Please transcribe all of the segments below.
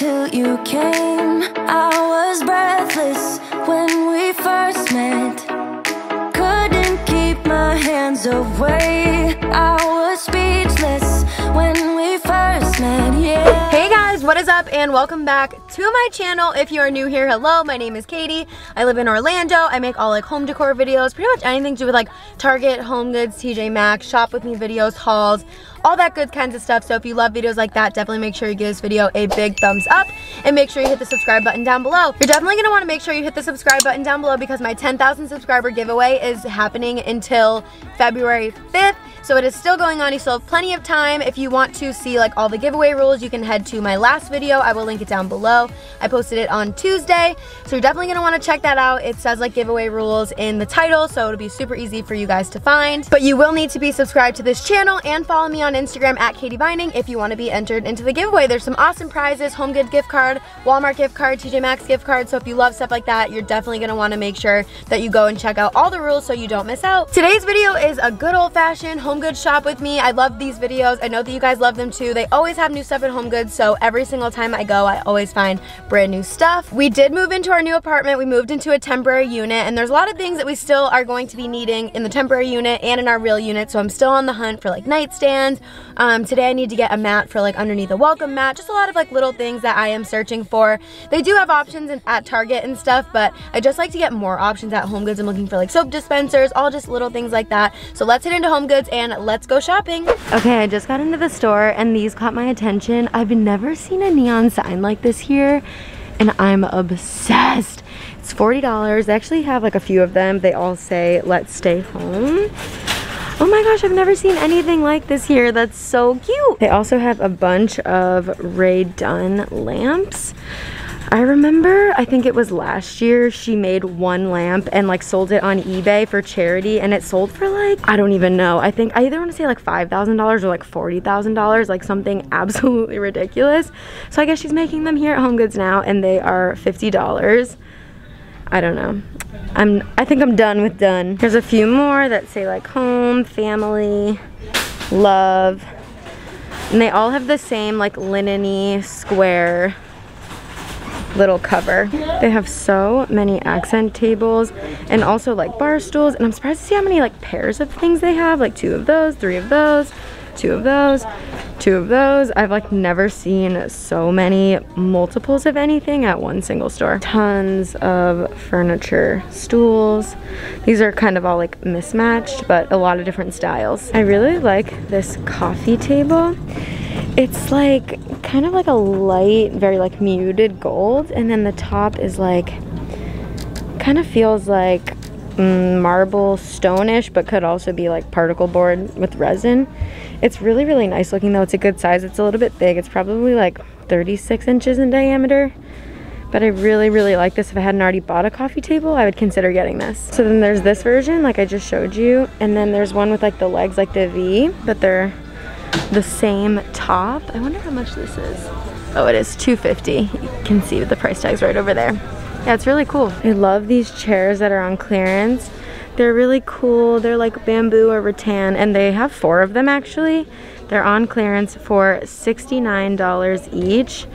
till you came. I was breathless when we first met. Couldn't keep my hands away. I was speechless when we first met, yeah. Hey guys, what is up and welcome back to my channel. If you are new here, hello, my name is Katie. I live in Orlando. I make all like home decor videos, pretty much anything to do with like Target, HomeGoods, TJ Maxx, shop with me videos, hauls, all that good kinds of stuff. So if you love videos like that, definitely make sure you give this video a big thumbs up and make sure you hit the subscribe button down below. You're definitely gonna wanna make sure you hit the subscribe button down below because my 10,000 subscriber giveaway is happening until February 5th. So it is still going on, you still have plenty of time. If you want to see like all the giveaway rules, you can head to my last video. I will link it down below. I posted it on Tuesday. So you're definitely gonna wanna check that out. It says like giveaway rules in the title, so it'll be super easy for you guys to find. But you will need to be subscribed to this channel and follow me on Instagram at Katie Vining if you want to be entered into the giveaway. There's some awesome prizes, HomeGoods gift card, Walmart gift card, TJ Maxx gift card. So if you love stuff like that, you're definitely going to want to make sure that you go and check out all the rules so you don't miss out. Today's video is a good old-fashioned HomeGoods shop with me. I love these videos. I know that you guys love them too. They always have new stuff at HomeGoods, so every single time I go, I always find brand new stuff. We did move into our new apartment. We moved into a temporary unit, and there's a lot of things that we still are going to be needing in the temporary unit and in our real unit, so I'm still on the hunt for like nightstands. Today I need to get a mat for like underneath the welcome mat, just a lot of like little things that I am searching for. They do have options at Target and stuff, but I just like to get more options at HomeGoods. I'm looking for like soap dispensers, all just little things like that. So let's head into HomeGoods and let's go shopping. Okay, I just got into the store and these caught my attention. I've never seen a neon sign like this here and I'm obsessed. It's $40. They actually have like a few of them. They all say, "Let's stay home." Oh my gosh, I've never seen anything like this here. That's so cute. They also have a bunch of Rae Dunn lamps. I remember, I think it was last year, she made one lamp and like sold it on eBay for charity and it sold for like, I don't even know. I think I either want to say like $5,000 or like $40,000, like something absolutely ridiculous. So I guess she's making them here at HomeGoods now and they are $50. I don't know. I think I'm done with done. There's a few more that say like home, family, love. And they all have the same like linen-y square little cover. They have so many accent tables and also like bar stools. And I'm surprised to see how many like pairs of things they have. Like two of those, three of those, two of those, two of those. I've like never seen so many multiples of anything at one single store. Tons of furniture, stools. These are kind of all like mismatched, but a lot of different styles. I really like this coffee table. It's like kind of like a light, very like muted gold, and then the top is like, kind of feels like marble stone-ish, but could also be like particle board with resin. It's really, really nice looking though. It's a good size. It's a little bit big. It's probably like 36 inches in diameter, but I really, really like this. If I hadn't already bought a coffee table, I would consider getting this. So then there's this version like I just showed you, and then there's one with like the legs like the V, but they're the same top. I wonder how much this is. Oh, it is $250. You can see the price tag's right over there. Yeah, it's really cool. I love these chairs that are on clearance. They're really cool. They're like bamboo or rattan, and they have four of them actually. They're on clearance for $69 each.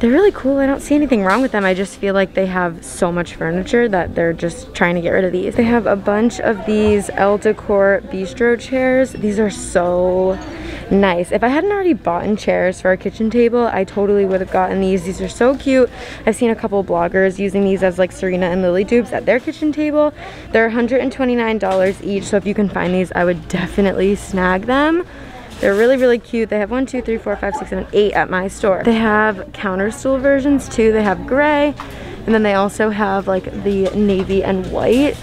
They're really cool. I don't see anything wrong with them. I just feel like they have so much furniture that they're just trying to get rid of these. They have a bunch of these El Decor bistro chairs. These are so nice. If I hadn't already bought in chairs for our kitchen table, I totally would have gotten these. These are so cute. I've seen a couple bloggers using these as like Serena and Lily dupes at their kitchen table. They're $129 each, so if you can find these, I would definitely snag them. They're really, really cute. They have 1, 2, 3, 4, 5, 6, 7, 8 at my store. They have counter stool versions too. They have gray, and then they also have like the navy and white.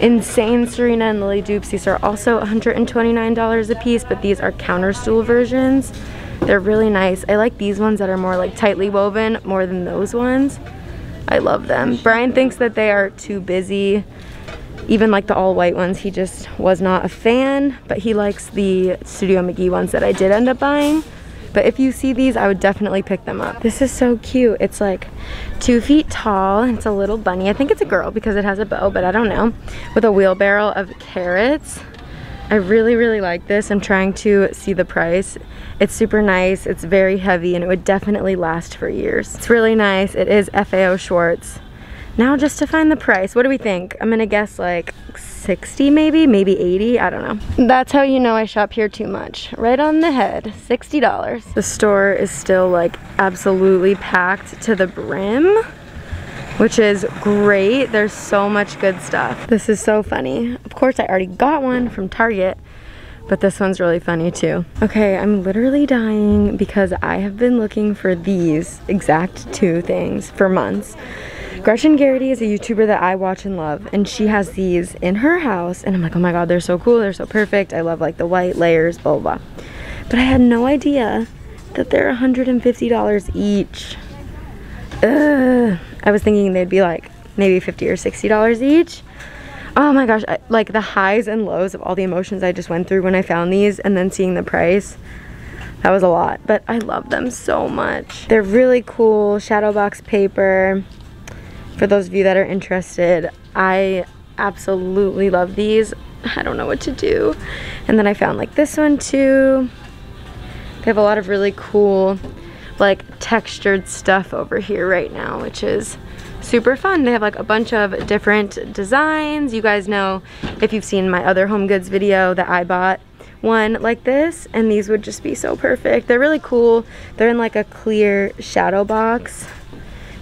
Insane Serena and Lily dupes. These are also $129 a piece, but these are counter stool versions. They're really nice. I like these ones that are more like tightly woven more than those ones. I love them. Brian thinks that they are too busy. Even like the all white ones, he just was not a fan, but he likes the Studio McGee ones that I did end up buying. But if you see these, I would definitely pick them up. This is so cute. It's like 2 feet tall and it's a little bunny. I think it's a girl because it has a bow, but I don't know. With a wheelbarrow of carrots. I really like this. I'm trying to see the price. It's super nice, it's very heavy, and it would definitely last for years. It's really nice. It is FAO Schwarz. Now just to find the price, what do we think? I'm gonna guess like 60 maybe 80, I don't know. That's how you know I shop here too much. Right on the head, $60. The store is still like absolutely packed to the brim, which is great. There's so much good stuff. This is so funny. Of course, I already got one from Target, but this one's really funny too. Okay, I'm literally dying because I have been looking for these exact two things for months. Gretchen Garrity is a YouTuber that I watch and love, and she has these in her house, and I'm like, oh my God, they're so cool, they're so perfect. I love like the white layers, blah, blah, blah. But I had no idea that they're $150 each. Ugh. I was thinking they'd be like maybe $50 or $60 each. Oh my gosh, like the highs and lows of all the emotions I just went through when I found these, and then seeing the price, that was a lot, but I love them so much. They're really cool, shadow box paper. For those of you that are interested, I absolutely love these. I don't know what to do. And then I found like this one too. They have a lot of really cool like textured stuff over here right now, which is super fun. They have like a bunch of different designs. You guys know, if you've seen my other HomeGoods video, that I bought one like this, and these would just be so perfect. They're really cool. They're in like a clear shadow box.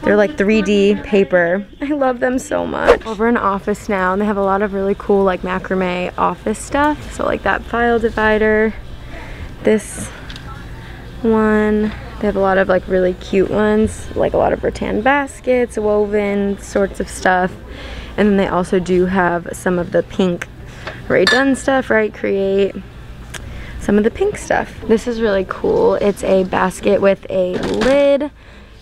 They're like 3D paper. I love them so much. Over in office now, and they have a lot of really cool like macrame office stuff. So like that file divider, this one. They have a lot of like really cute ones, like a lot of rattan baskets, woven sorts of stuff. And then they also do have some of the pink Rae Dunn stuff, right? Create some of the pink stuff. This is really cool. It's a basket with a lid.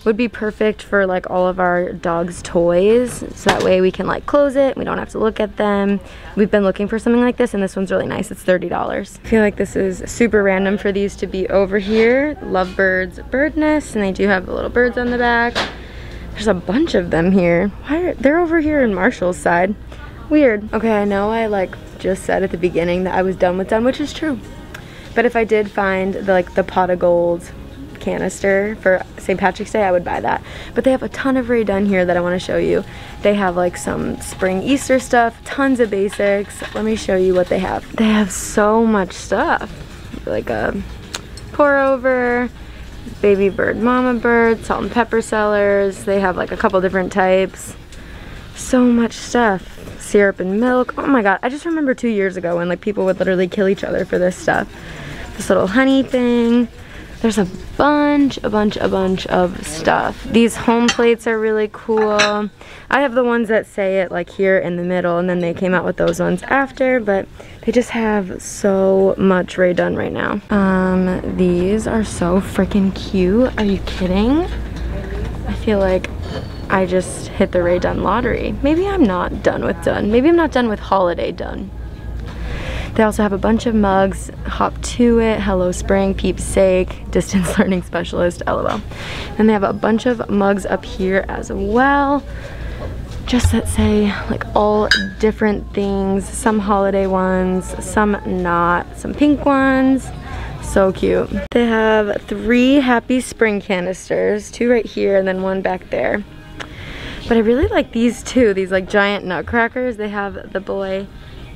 Would be perfect for like all of our dog's toys. So that way we can like close it. We don't have to look at them. We've been looking for something like this, and this one's really nice. It's $30. I feel like this is super random for these to be over here. Lovebirds bird nest, and they do have the little birds on the back. There's a bunch of them here. They're over here in Marshall's side. Weird. Okay, I know I like just said at the beginning that I was done with Dunn, which is true. But if I did find the, like the pot of gold canister for St. Patrick's Day, I would buy that. But they have a ton of Rae Dunn here that I want to show you. They have like some spring Easter stuff, tons of basics. Let me show you what they have. They have so much stuff, like a pour over, baby bird, mama bird, salt and pepper sellers. They have like a couple different types. So much stuff. Syrup and milk. Oh my God, I just remember 2 years ago when like people would literally kill each other for this stuff. This little honey thing. There's a bunch of stuff. These home plates are really cool. I have the ones that say it like here in the middle, and then they came out with those ones after, but they just have so much Rae Dunn right now. These are so freaking cute. Are you kidding? I feel like I just hit the Rae Dunn lottery. Maybe I'm not done with Dunn. Maybe I'm not done with holiday Dunn. They also have a bunch of mugs, Hop To It, Hello Spring, Peep's Sake, Distance Learning Specialist, LOL. And they have a bunch of mugs up here as well, just that say like all different things, some holiday ones, some not, some pink ones. So cute. They have 3 Happy Spring canisters, 2 right here and then 1 back there. But I really like these two, these like giant nutcrackers. They have the boy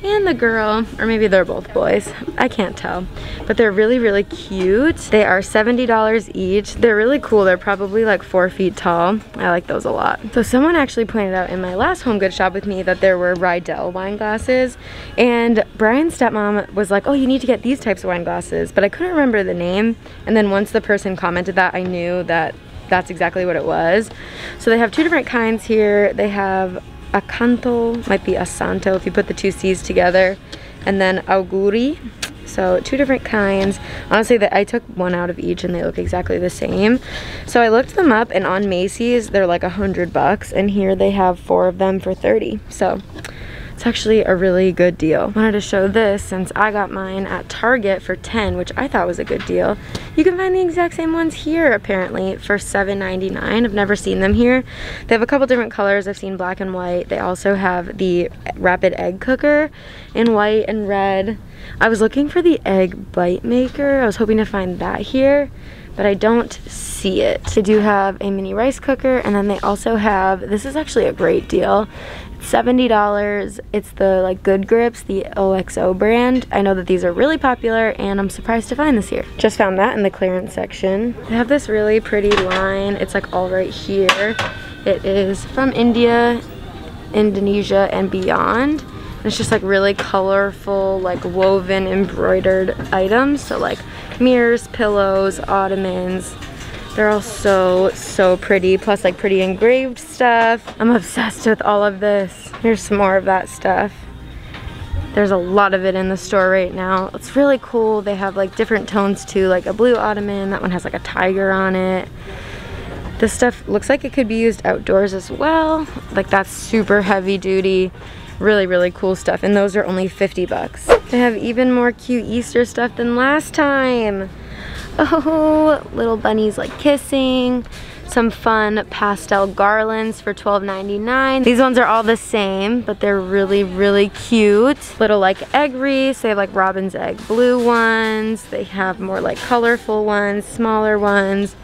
and the girl, or maybe they're both boys, I can't tell, but they're really cute. They are $70 each. They're really cool. They're probably like 4 feet tall. I like those a lot. So someone actually pointed out in my last HomeGoods shop with me that there were Riedel wine glasses, and Brian's stepmom was like, oh, you need to get these types of wine glasses, but I couldn't remember the name, and then once the person commented that, I knew that that's exactly what it was. So they have 2 different kinds here. They have Acanto, might be Asanto if you put the 2 C's together, and then Auguri. So 2 different kinds. Honestly, I took 1 out of each and they look exactly the same. So I looked them up, and on Macy's, they're like $100 bucks, and here they have 4 of them for $30. So It's actually a really good deal. Wanted to show this since I got mine at Target for $10, which I thought was a good deal. You can find the exact same ones here apparently for $7.99. I've never seen them here. They have a couple different colors. I've seen black and white. They also have the rapid egg cooker in white and red. I was looking for the egg bite maker. I was hoping to find that here, but I don't see it. They do have a mini rice cooker, and then they also have, this is actually a great deal, $70. It's the like Good Grips, the OXO brand. I know that these are really popular and I'm surprised to find this here. Just found that in the clearance section. They have this really pretty line. It's like all right here. It is from India, Indonesia, and beyond. It's just like really colorful, like woven, embroidered items. So like mirrors, pillows, ottomans. They're all so, so pretty. Plus like pretty engraved stuff. I'm obsessed with all of this. Here's some more of that stuff. There's a lot of it in the store right now. It's really cool. They have like different tones too, like a blue ottoman. That one has like a tiger on it. This stuff looks like it could be used outdoors as well. Like that's super heavy duty. Really, really cool stuff, and those are only $50. They have even more cute Easter stuff than last time. Oh, little bunnies like kissing, some fun pastel garlands for $12.99. These ones are all the same, but they're really, really cute. Little like egg wreaths. They have like robin's egg blue ones. They have more like colorful ones, smaller ones.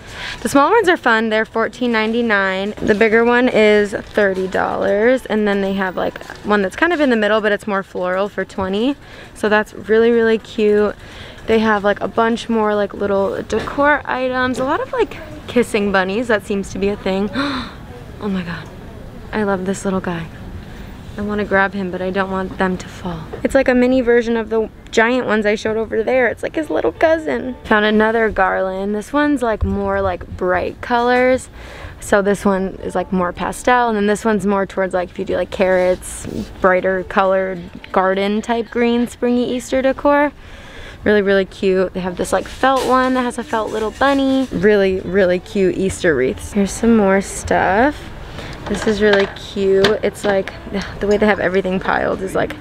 The small ones are fun. They're $14.99. The bigger one is $30. And then they have like one that's kind of in the middle, but it's more floral for $20. So that's really, really cute. They have like a bunch more like little decor items. A lot of like kissing bunnies. That seems to be a thing. Oh my God. I love this little guy. I want to grab him, but I don't want them to fall. It's like a mini version of the giant ones I showed over there. It's like his little cousin. Found another garland. This one's like more like bright colors. So this one is like more pastel, and then this one's more towards like if you do like carrots, brighter colored garden type green, springy Easter decor. Really, really cute. They have this like felt one that has a felt little bunny. Really, really cute Easter wreaths. Here's some more stuff. This is really cute. It's like the way they have everything piled is like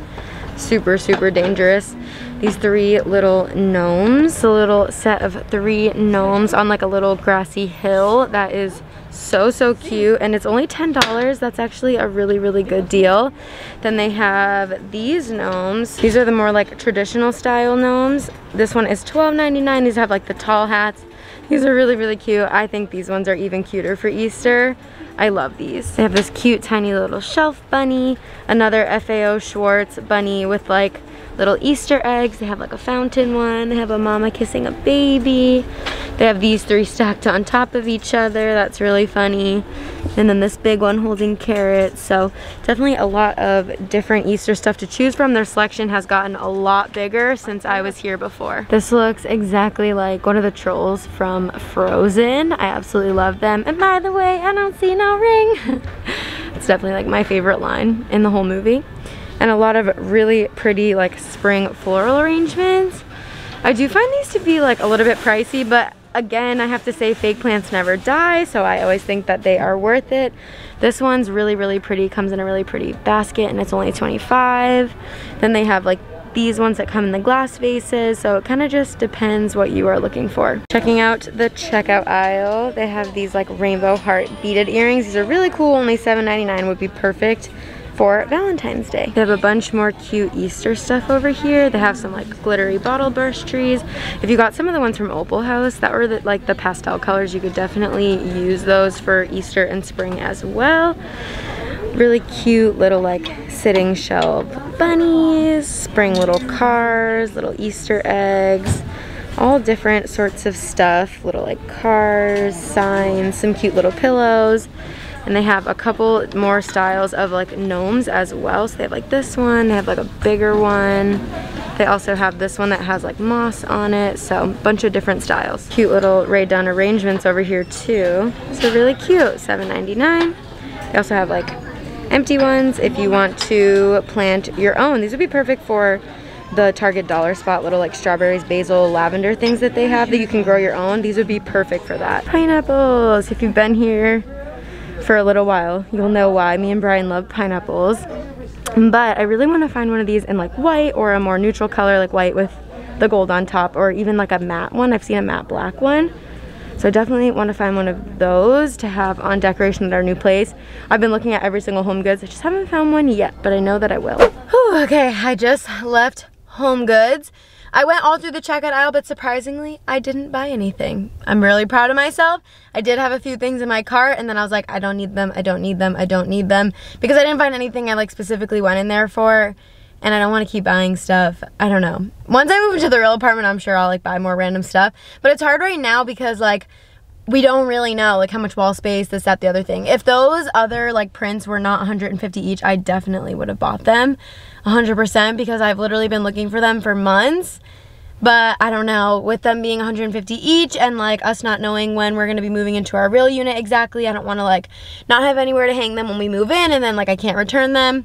super, super dangerous. These three little gnomes, a little set of three gnomes on like a little grassy hill. That is so, so cute, and it's only $10. That's actually a really, really good deal. Then they have these gnomes. These are the more like traditional style gnomes. This one is $12.99. These have like the tall hats. These are really, really cute. I think these ones are even cuter for Easter. I love these. They have this cute tiny little shelf bunny, another FAO Schwarz bunny with like little Easter eggs. They have like a fountain one. They have a mama kissing a baby. They have these three stacked on top of each other. That's really funny. And then this big one holding carrots. So definitely a lot of different Easter stuff to choose from. Their selection has gotten a lot bigger since I was here before. This looks exactly like one of the trolls from Frozen. I absolutely love them. And by the way, I don't see no ring. It's definitely like my favorite line in the whole movie. And a lot of really pretty like spring floral arrangements. I do find these to be like a little bit pricey, but again, I have to say fake plants never die, so I always think that they are worth it. This one's really, really pretty, comes in a really pretty basket, and it's only $25. Then they have like these ones that come in the glass vases, so it kind of just depends what you are looking for. Checking out the checkout aisle, they have these like rainbow heart beaded earrings. These are really cool, only $7.99 would be perfect for Valentine's Day. They have a bunch more cute Easter stuff over here. They have some like glittery bottle burst trees. If you got some of the ones from Opal House that were like the pastel colors, you could definitely use those for Easter and spring as well. Really cute little like sitting shelf bunnies, spring little cars, little Easter eggs, all different sorts of stuff. Little like cars, signs, some cute little pillows. And they have a couple more styles of like gnomes as well. So they have like this one, they have like a bigger one. They also have this one that has like moss on it. So a bunch of different styles. Cute little Rae Dunn arrangements over here too. So really cute, $7.99. They also have like empty ones if you want to plant your own. These would be perfect for the Target dollar spot, little like strawberries, basil, lavender things that they have that you can grow your own. These would be perfect for that. Pineapples, if you've been here for a little while, you'll know why me and Brian love pineapples. But I really want to find one of these in like white or a more neutral color, like white with the gold on top, or even like a matte one. I've seen a matte black one. So I definitely want to find one of those to have on decoration at our new place. I've been looking at every single HomeGoods. I just haven't found one yet, but I know that I will. Whew, okay, I just left HomeGoods. I went all through the checkout aisle, but surprisingly, I didn't buy anything. I'm really proud of myself. I did have a few things in my cart, and then I was like, I don't need them, I don't need them, I don't need them, because I didn't find anything I like specifically went in there for, and I don't want to keep buying stuff. I don't know. Once I move into the real apartment, I'm sure I'll like buy more random stuff, but it's hard right now because like, we don't really know like how much wall space, this, that, the other thing. If those other like prints were not $150 each, I definitely would have bought them 100%, because I've literally been looking for them for months. But I don't know, with them being $150 each and like us not knowing when we're gonna be moving into our real unit exactly, I don't wanna like not have anywhere to hang them when we move in, and then like I can't return them.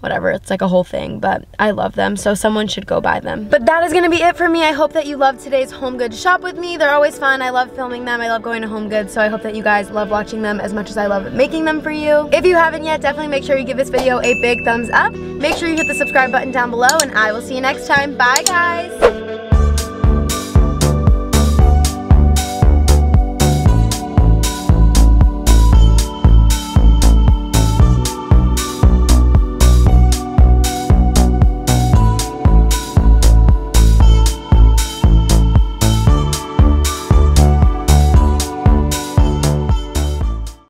Whatever, it's like a whole thing, but I love them, so someone should go buy them. But that is gonna be it for me. I hope that you loved today's HomeGoods shop with me. They're always fun. I love filming them. I love going to HomeGoods, so I hope that you guys love watching them as much as I love making them for you. If you haven't yet, definitely make sure you give this video a big thumbs up. Make sure you hit the subscribe button down below, and I will see you next time. Bye, guys.